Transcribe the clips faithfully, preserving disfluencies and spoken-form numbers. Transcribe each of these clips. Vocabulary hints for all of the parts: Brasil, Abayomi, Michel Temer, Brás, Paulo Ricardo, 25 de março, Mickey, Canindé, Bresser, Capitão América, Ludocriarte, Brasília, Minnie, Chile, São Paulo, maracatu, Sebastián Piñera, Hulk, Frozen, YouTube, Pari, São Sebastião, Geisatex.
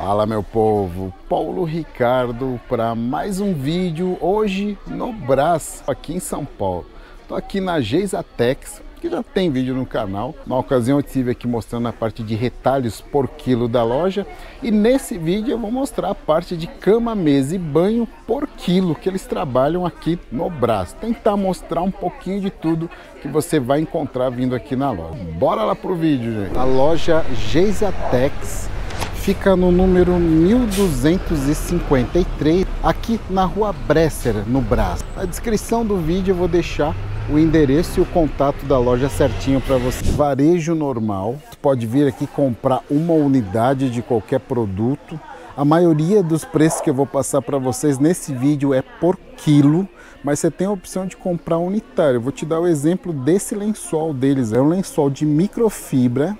Fala, meu povo, Paulo Ricardo para mais um vídeo hoje no Brás, aqui em São Paulo. Estou aqui na Geisatex, que já tem vídeo no canal. Na ocasião eu estive aqui mostrando a parte de retalhos por quilo da loja, e nesse vídeo eu vou mostrar a parte de cama, mesa e banho por quilo que eles trabalham aqui no Brás. Tentar mostrar um pouquinho de tudo que você vai encontrar vindo aqui na loja. Bora lá pro vídeo, gente. A loja Geisatex fica no número mil duzentos e cinquenta e três, aqui na rua Bresser, no Brás. Na descrição do vídeo eu vou deixar o endereço e o contato da loja certinho para você. Varejo normal, você pode vir aqui comprar uma unidade de qualquer produto. A maioria dos preços que eu vou passar para vocês nesse vídeo é por quilo, mas você tem a opção de comprar unitário. Eu vou te dar o exemplo desse lençol deles. É um lençol de microfibra,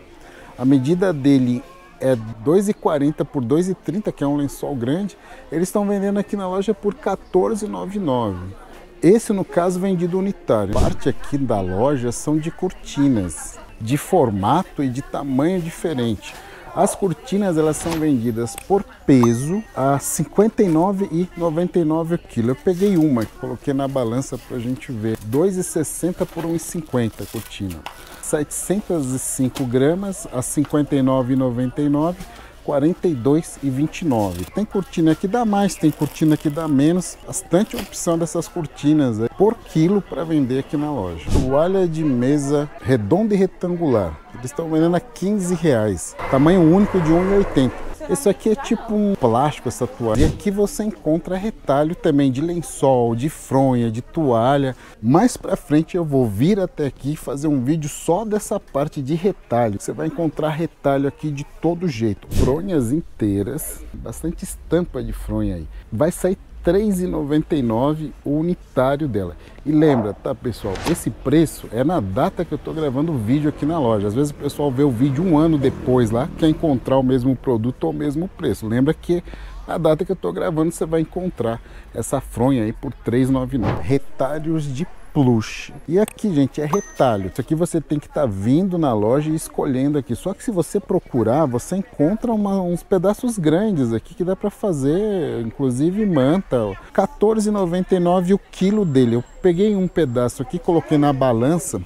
a medida dele é dois e quarenta por dois e trinta, que é um lençol grande. Eles estão vendendo aqui na loja por quatorze reais e noventa e nove centavos. Esse, no caso, vendido unitário. Parte aqui da loja são de cortinas, de formato e de tamanho diferente. As cortinas, elas são vendidas por peso a cinquenta e nove reais e noventa e nove centavos o quilo. Eu peguei uma, coloquei na balança para a gente ver. dois reais e sessenta por um real e cinquenta centavos a cortina. setecentos e cinco gramas a cinquenta e nove reais e noventa e nove centavos, quarenta e dois reais e vinte e nove centavos. Tem cortina que dá mais, tem cortina que dá menos. Bastante opção dessas cortinas é por quilo para vender aqui na loja. Toalha de mesa redonda e retangular. Eles estão vendendo a quinze reais. Tamanho único de um e oitenta. Esse aqui é tipo um plástico, essa toalha. E aqui você encontra retalho também de lençol, de fronha, de toalha. Mais pra frente eu vou vir até aqui e fazer um vídeo só dessa parte de retalho. Você vai encontrar retalho aqui de todo jeito. Fronhas inteiras, bastante estampa de fronha aí. Vai sair três reais e noventa e nove centavos o unitário dela. E lembra, tá, pessoal, esse preço é na data que eu tô gravando o vídeo aqui na loja. Às vezes o pessoal vê o vídeo um ano depois lá, quer encontrar o mesmo produto ou o mesmo preço. Lembra que na data que eu tô gravando você vai encontrar essa fronha aí por três reais e noventa e nove centavos. Retalhos de plush. E aqui, gente, é retalho. Isso aqui você tem que estar tá vindo na loja e escolhendo aqui. Só que se você procurar, você encontra uma, uns pedaços grandes aqui que dá para fazer, inclusive manta. quatorze reais e noventa e nove centavos o quilo dele. Eu peguei um pedaço aqui, coloquei na balança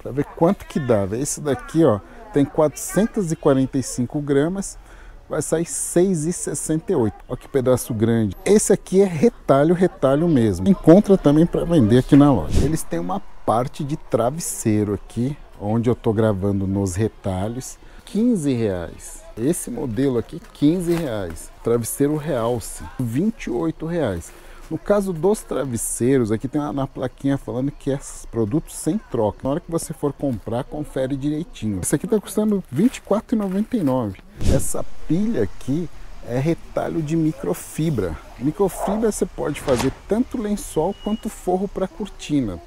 para ver quanto que dava. Esse daqui, ó, tem quatrocentos e quarenta e cinco gramas. Vai sair seis reais e sessenta e oito centavos. Olha que pedaço grande. Esse aqui é retalho, retalho mesmo. Encontra também para vender aqui na loja. Eles têm uma parte de travesseiro aqui, onde eu tô gravando nos retalhos. quinze reais. Esse modelo aqui, quinze reais. Travesseiro realce, vinte e oito reais. No caso dos travesseiros, aqui tem uma plaquinha falando que é produto sem troca. Na hora que você for comprar, confere direitinho. Esse aqui está custando vinte e quatro reais e noventa e nove centavos. Essa pilha aqui é retalho de microfibra. Microfibra você pode fazer tanto lençol quanto forro para cortina.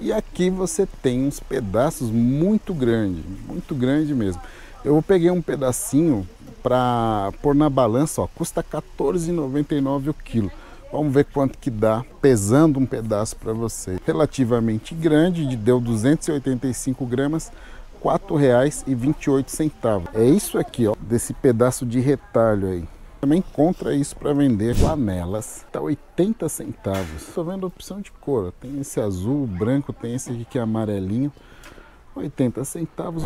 E aqui você tem uns pedaços muito grandes, muito grande mesmo. Eu peguei um pedacinho para pôr na balança, ó, custa quatorze reais e noventa e nove centavos o quilo. Vamos ver quanto que dá, pesando um pedaço para você. Relativamente grande, deu duzentos e oitenta e cinco gramas, quatro reais e vinte e oito centavos. É isso aqui, ó, desse pedaço de retalho aí. Também encontra isso para vender. Flanelas, tá oitenta centavos. Estou vendo a opção de cor, ó. Tem esse azul, branco, tem esse aqui que é amarelinho, oitenta centavos.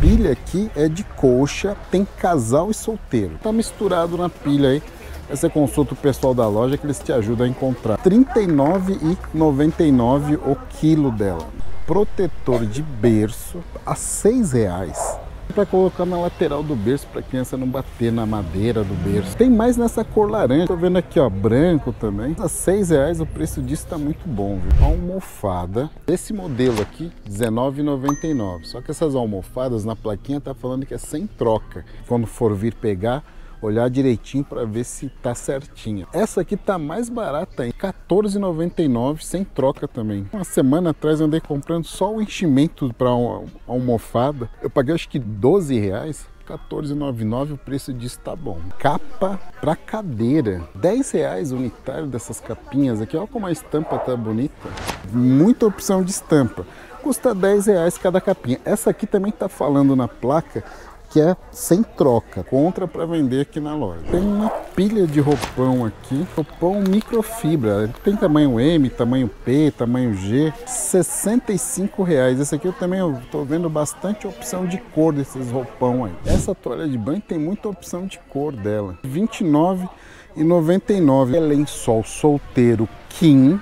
Pilha aqui é de colcha, tem casal e solteiro. Tá misturado na pilha aí. Você consulta o pessoal da loja que eles te ajudam a encontrar. trinta e nove reais e noventa e nove centavos o quilo dela. Protetor de berço a seis reais. Para colocar na lateral do berço, para a criança não bater na madeira do berço. Tem mais nessa cor laranja. Tô vendo aqui, ó, branco também. A seis reais o preço disso tá muito bom, viu? Almofada. Esse modelo aqui, dezenove reais e noventa e nove centavos. Só que essas almofadas na plaquinha tá falando que é sem troca. Quando for vir pegar, olhar direitinho para ver se tá certinho. Essa aqui tá mais barata, hein? quatorze reais e noventa e nove centavos, sem troca também. Uma semana atrás eu andei comprando só o enchimento para uma almofada. Eu paguei acho que doze reais. quatorze reais e noventa e nove centavos, o preço disso tá bom. Capa para cadeira, dez reais o unitário dessas capinhas aqui. Olha como a estampa tá bonita. Muita opção de estampa. Custa dez reais cada capinha. Essa aqui também tá falando na placa que é sem troca. Compra para vender aqui na loja. Tem uma pilha de roupão aqui. Roupão microfibra. Ele tem tamanho M, tamanho P, tamanho G. sessenta e cinco reais. Esse aqui eu também estou vendo bastante opção de cor desses roupão aí. Essa toalha de banho tem muita opção de cor dela. vinte e nove reais e noventa e nove centavos. É lençol solteiro Kim.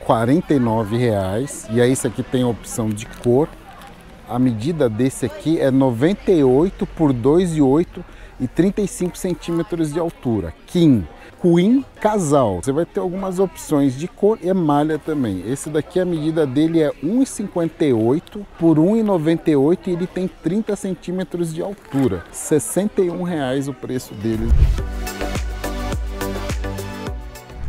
quarenta e nove reais. E aí esse aqui tem opção de cor. A medida desse aqui é noventa e oito por dois vírgula oito e trinta e cinco centímetros de altura. King, Queen, casal. Você vai ter algumas opções de cor e malha também. Esse daqui, a medida dele é um e cinquenta e oito por um e noventa e oito e ele tem trinta centímetros de altura. sessenta e um reais o preço dele.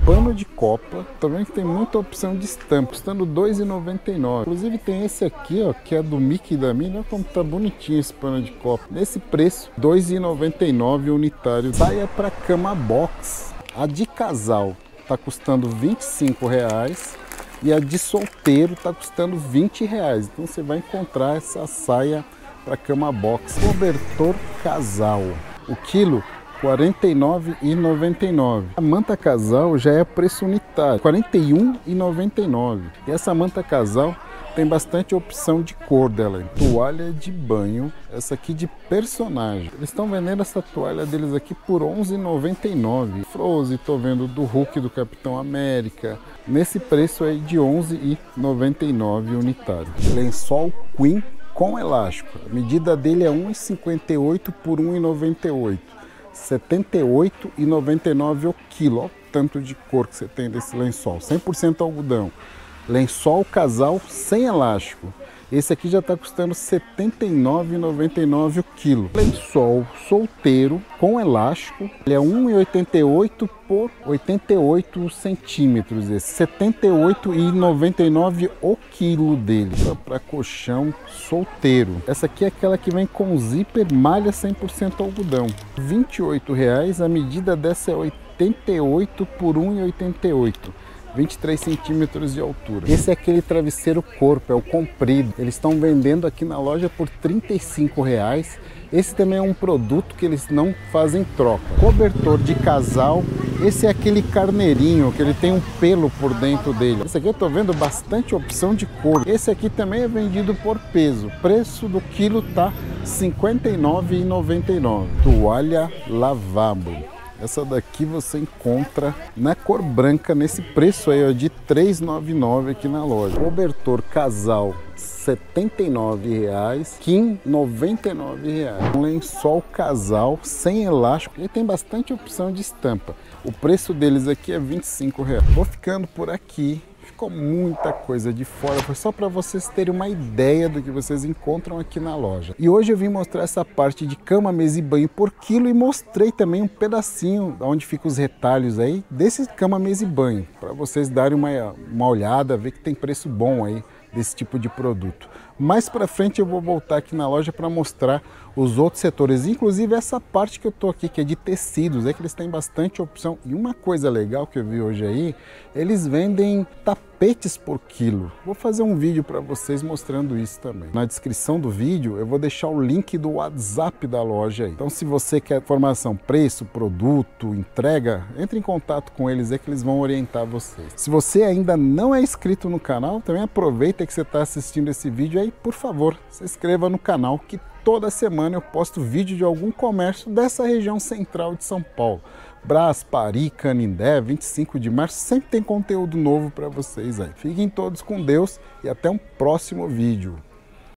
Pano de copa, também tem muita opção de estampa, custando dois reais e noventa e nove centavos. Inclusive tem esse aqui, ó, que é do Mickey e da Minnie. Olha como tá bonitinho esse pano de copa. Nesse preço, dois reais e noventa e nove centavos unitário. Saia para cama box. A de casal tá custando vinte e cinco reais e a de solteiro tá custando vinte reais. Então você vai encontrar essa saia para cama box. Cobertor casal. O quilo quarenta e nove reais e noventa e nove centavos. A manta casal já é preço unitário, quarenta e um reais e noventa e nove centavos. E essa manta casal tem bastante opção de cor dela. Toalha de banho, essa aqui de personagem. Eles estão vendendo essa toalha deles aqui por onze reais e noventa e nove centavos. Frozen, tô vendo do Hulk, do Capitão América. Nesse preço aí de onze reais e noventa e nove centavos unitário. Lençol Queen com elástico. A medida dele é um e cinquenta e oito por um e noventa e oito. setenta e oito reais e noventa e nove centavos o quilo. Olha o tanto de cor que você tem desse lençol. cem por cento algodão. Lençol casal sem elástico. Esse aqui já está custando setenta e nove reais e noventa e nove centavos o quilo. Lençol solteiro com elástico. Ele é um e oitenta e oito por oitenta e oito centímetros. Esse setenta e oito reais e noventa e nove centavos o quilo dele. Para colchão solteiro. Essa aqui é aquela que vem com zíper, malha cem por cento algodão. vinte e oito reais. A medida dessa é oitenta e oito por um e oitenta e oito. vinte e três centímetros de altura. Esse é aquele travesseiro corpo, é o comprido. Eles estão vendendo aqui na loja por trinta e cinco reais. Esse também é um produto que eles não fazem troca. Cobertor de casal. Esse é aquele carneirinho, que ele tem um pelo por dentro dele. Esse aqui eu tô vendo bastante opção de cor. Esse aqui também é vendido por peso. Preço do quilo tá cinquenta e nove reais e noventa e nove centavos. Toalha lavabo. Essa daqui você encontra na cor branca, nesse preço aí, ó, de três reais e noventa e nove centavos aqui na loja. Cobertor casal, setenta e nove reais. Kim, noventa e nove reais. Um lençol casal sem elástico. Ele tem bastante opção de estampa. O preço deles aqui é vinte e cinco reais. Vou ficando por aqui. Ficou muita coisa de fora, foi só para vocês terem uma ideia do que vocês encontram aqui na loja. E hoje eu vim mostrar essa parte de cama, mesa e banho por quilo e mostrei também um pedacinho onde ficam os retalhos aí desse cama, mesa e banho, para vocês darem uma, uma olhada, ver que tem preço bom aí desse tipo de produto. Mais para frente eu vou voltar aqui na loja para mostrar os outros setores, inclusive essa parte que eu tô aqui, que é de tecidos, é que eles têm bastante opção. E uma coisa legal que eu vi hoje aí, eles vendem tapetes por quilo. Vou fazer um vídeo para vocês mostrando isso também. Na descrição do vídeo eu vou deixar o link do WhatsApp da loja aí. Então se você quer informação, preço, produto, entrega, entre em contato com eles, é que eles vão orientar vocês. Se você ainda não é inscrito no canal, também aproveita que você está assistindo esse vídeo aí. E por favor, se inscreva no canal, que toda semana eu posto vídeo de algum comércio dessa região central de São Paulo. Brás, Pari, Canindé, vinte e cinco de março, sempre tem conteúdo novo para vocês aí. Fiquem todos com Deus e até um próximo vídeo.